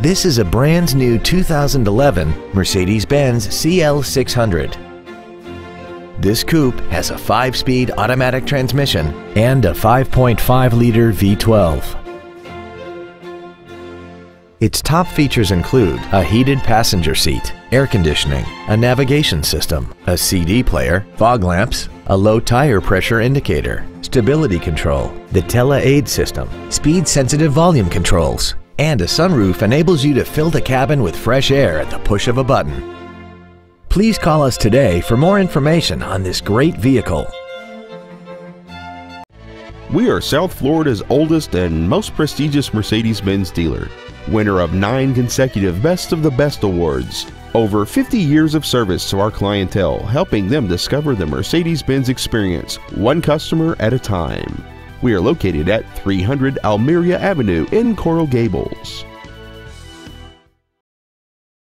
This is a brand new 2011 Mercedes-Benz CL600. This coupe has a 5-speed automatic transmission and a 5.5-liter V12. Its top features include a heated passenger seat, air conditioning, a navigation system, a CD player, fog lamps, a low tire pressure indicator, stability control, the tele-aid system, speed-sensitive volume controls, and a sunroof enables you to fill the cabin with fresh air at the push of a button. Please call us today for more information on this great vehicle. We are South Florida's oldest and most prestigious Mercedes-Benz dealer, winner of 9 consecutive Best of the Best awards, over 50 years of service to our clientele, helping them discover the Mercedes-Benz experience, one customer at a time. We are located at 300 Almeria Avenue in Coral Gables.